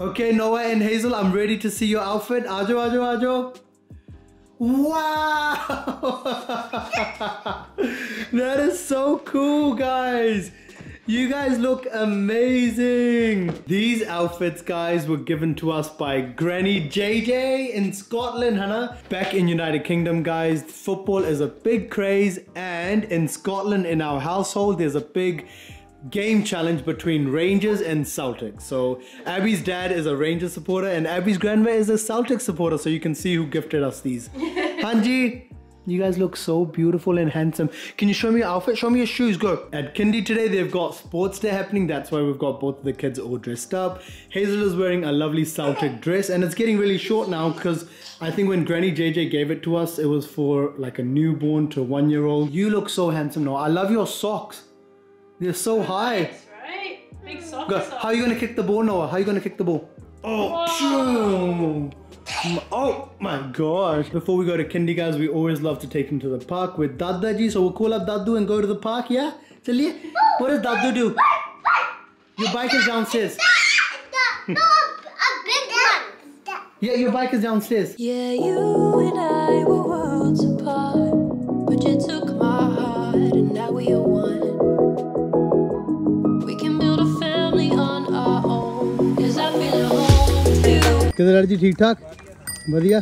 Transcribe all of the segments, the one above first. Okay, Noah and Hazel, I'm ready to see your outfit. Ajo, ajo, ajo. Wow! That is so cool, guys. You guys look amazing. These outfits, guys, were given to us by Granny JJ in Scotland, Hannah. Back in United Kingdom, guys, football is a big craze, and in Scotland, in our household, there's a big game challenge between Rangers and Celtics. So Abby's dad is a Rangers supporter and Abby's grandma is a Celtics supporter, so you can see who gifted us these. Hanji, you guys look so beautiful and handsome. Can you show me your outfit? Show me your shoes, go. At Kindy today, they've got sports day happening. That's why we've got both of the kids all dressed up. Hazel is wearing a lovely Celtic dress and it's getting really short now because I think when Granny JJ gave it to us, it was for like a newborn to a 1-year-old. You look so handsome now. I love your socks. They're so high. Nice, right? Big soccer. How are you going to kick the ball, Noah? How are you going to kick the ball? Oh, oh my gosh. Before we go to Kindy, guys, we always love to take him to the park with Daddy-ji. So we'll call up Daddu and go to the park, yeah? Chaliye. What does Daddu do? Your bike is downstairs. No, a big one. Yeah, your bike is downstairs. Yeah, you and I were worlds apart, but you took my heart and now we are one. Daddy-ji, ठीक ठाक, बढ़िया.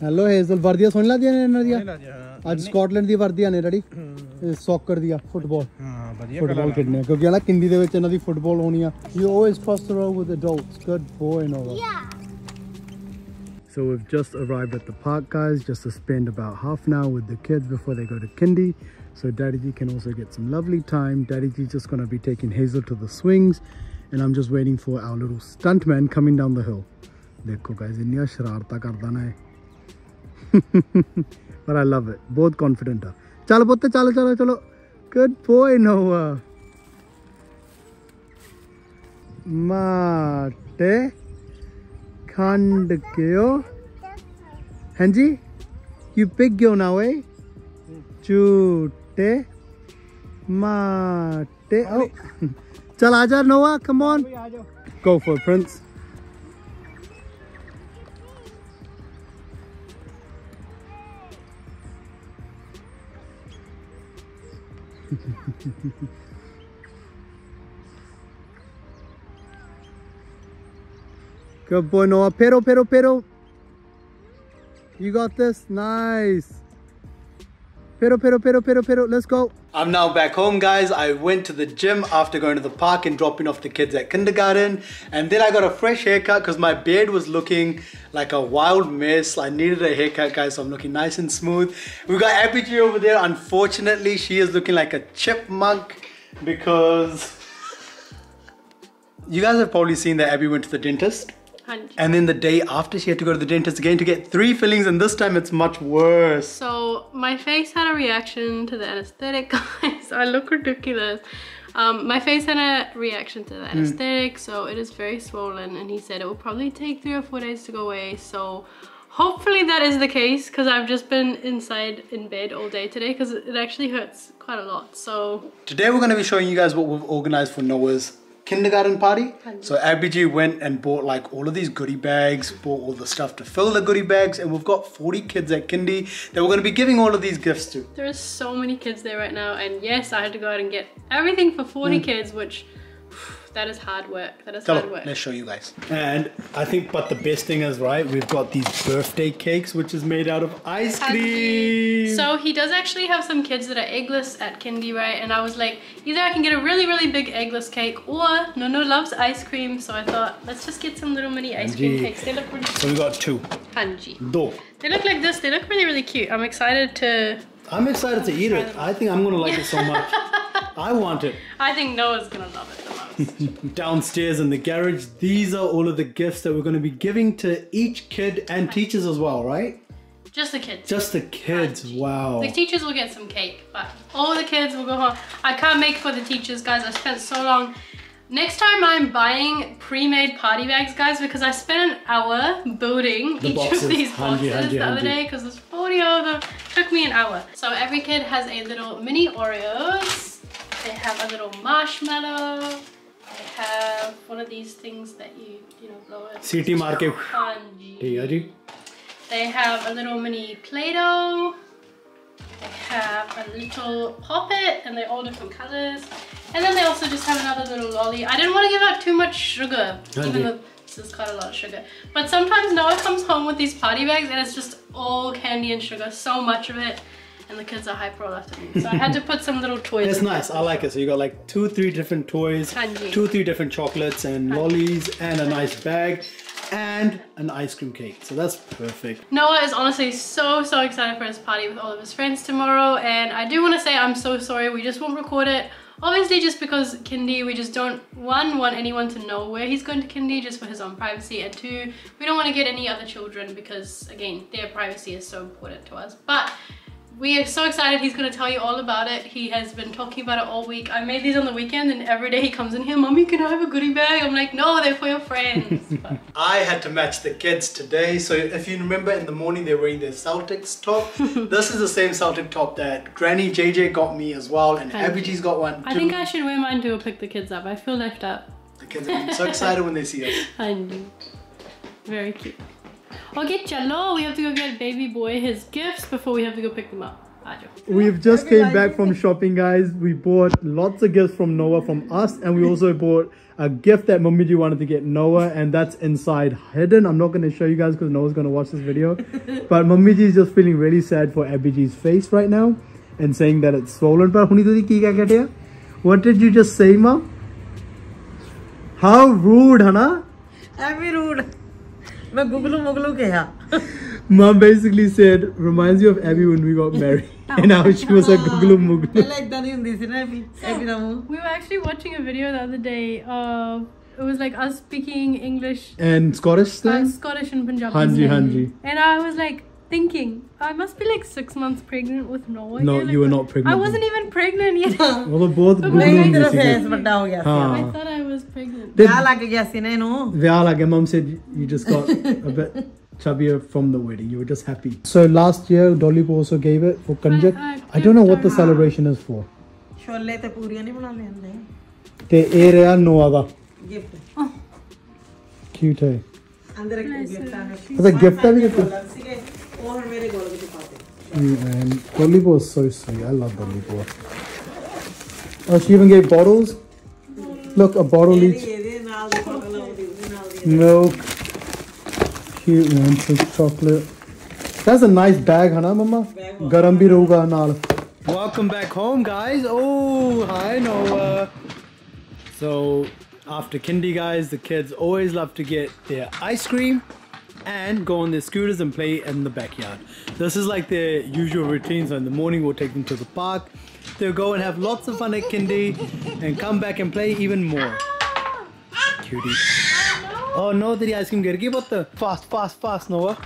Hello Hazel, Vardia सोने ला दिया ने नर्दिया. आज Scotland दी वर्दिया ने ready. Soccer दिया, football. हाँ, बढ़िया. Football खेलने क्योंकि याना किंडी दे बच्चे ना दी football होनी है. You always first row with adults. Good boy, Noah. Yeah. So we've just arrived at the park, guys. Just to spend about half an hour with the kids before they go to Kindy. So Daddy-ji can also get some lovely time. Daddy-ji just gonna be taking Hazel to the swings, and I'm just waiting for our little stuntman coming down the hill. Look guys, inniya shararta karda na hai. But I love it. Both confident hai. Chalo botte, chalo chalo chalo. Good boy, Noah. Mate khand keo. Hanji, you big keo now, eh? Chute mate. Oh, chal aaja Noah, come on. Go for it, Prince. Good boy, Noah. Pedal, pedal, pedal. You got this. Nice. Pedal, pedal, pedal, pedal, pedal. Let's go. I'm now back home, guys. I went to the gym after going to the park and dropping off the kids at kindergarten. And then I got a fresh haircut because my beard was looking like a wild mess. I needed a haircut, guys, so I'm looking nice and smooth. We got Abby G over there. Unfortunately, she is looking like a chipmunk because... You guys have probably seen that Abby went to the dentist. And then the day after, she had to go to the dentist again to get 3 fillings, and this time it's much worse. So my face had a reaction to the anesthetic, guys. I look ridiculous. My face had a reaction to the anesthetic, so it is very swollen, and he said it will probably take 3 or 4 days to go away. So hopefully that is the case, because I've just been inside in bed all day today because it actually hurts quite a lot. So today we're going to be showing you guys what we've organized for Noah's kindergarten party. So Abby G went and bought like all of these goodie bags, bought all the stuff to fill the goodie bags, and we've got 40 kids at Kindy that we're going to be giving all of these gifts to. There are so many kids there right now, and yes, I had to go out and get everything for 40 kids, which that is hard work. That is hard work. Let's show you guys. And I think, but the best thing is, right, we've got these birthday cakes, which is made out of ice cream. So he does actually have some kids that are eggless at Kindy, right? And I was like, either I can get a really, really big eggless cake, or Nono loves ice cream. So I thought, let's just get some little mini ice cream cakes. They look really... So we got 2. Hanji. Do. They look like this. They look really, really cute. I'm excited to eat it. I think I'm going to like it so much. I want it. I think Noah's going to love it. Downstairs in the garage, these are all of the gifts that we're going to be giving to each kid and teachers as well, right? Just the kids. Just the kids, wow. The teachers will get some cake, but all the kids will go home. I can't make for the teachers, guys. I spent so long. Next time I'm buying pre-made party bags, guys, because I spent an hour building each of these boxes the other day because there's 40 of them. It took me an hour. So every kid has a little mini Oreos. They have a little marshmallow. I have one of these things that you blow it. CT marker. Hanji. They have a little mini Play-Doh. They have a little poppet, and they're all different colors. And then they also just have another little lolly. I didn't want to give out too much sugar, even though this is quite a lot of sugar. But sometimes Noah comes home with these party bags and it's just all candy and sugar, so much of it. And the kids are hyper all afternoon. So I had to put some little toys. It's nice, I like it. So you got like 2-3 different toys, 2-3 different chocolates and lollies and a nice bag. And an ice cream cake, so that's perfect. Noah is honestly so excited for his party with all of his friends tomorrow, and I do want to say I'm so sorry we just won't record it, obviously, just because Kindy, we just don't, one, want anyone to know where he's going to Kindy just for his own privacy, and two, we don't want to get any other children because again their privacy is so important to us. But we are so excited, he's going to tell you all about it. He has been talking about it all week. I made these on the weekend and every day he comes in here, Mommy, can I have a goodie bag? I'm like, no, they're for your friends. But I had to match the kids today. So if you remember in the morning, they were wearing their Celtics top. This is the same Celtic top that Granny JJ got me as well, and Abiji got one too. I think I should wear mine to pick the kids up. I feel left out. The kids are so excited when they see us. I know. Very cute. Okay, chalo, we have to go get baby boy his gifts before we have to go pick them up. We've just came back from shopping, guys. We bought lots of gifts from Noah, from us, and we also bought a gift that Mummiji wanted to get Noah, and that's inside hidden. I'm not going to show you guys because Noah's going to watch this video. But Mummiji is just feeling really sad for Abby's face right now and saying that it's swollen. But what did you just say, Mom? How rude, Hana? Abby rude. Mom basically said, reminds you of Abby when we got married. And now she was like Guglu Muglu. So, we were actually watching a video the other day of, it was like us speaking English and Scottish thing? Scottish and Punjabi. Hanji, hanji. And I was like thinking, I must be like 6 months pregnant with Noah. No, like, you were not pregnant. I wasn't even pregnant yet. Well, both I thought I was pregnant. Like Mom said, you just got a bit chubbier from the wedding. You were just happy. So last year, Dollypoo also gave it for Kanjak. I don't know what the celebration is for. Cute, eh? It's a gift that and Dollypoo is so sweet. I love Dollypoo. Oh, she even gave bottles. Look, a bottle each. Milk. Cute man, chocolate. That's a nice bag, Hana, Mama? Garam bhi rahuga naal. Welcome back home, guys. Oh, hi, Noah. So, after Kindy, guys, the kids always love to get their ice cream and go on their scooters and play in the backyard. This is like their usual routine. So in the morning we'll take them to the park. They'll go and have lots of fun at Kindy and come back and play even more. Cutie. Oh no, the ice cream got gone. Fast, Noah.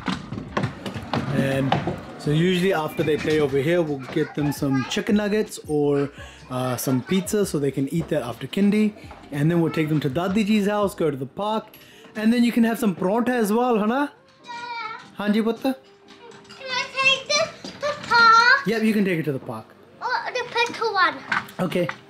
And so usually after they play over here, we'll get them some chicken nuggets or some pizza so they can eat that after Kindy. And then we'll take them to Daddy-ji's house, go to the park. And then you can have some paratha as well, Hana? Hanji Putta? Can I take this to the park? Yep, you can take it to the park. Oh, the purple one. Okay.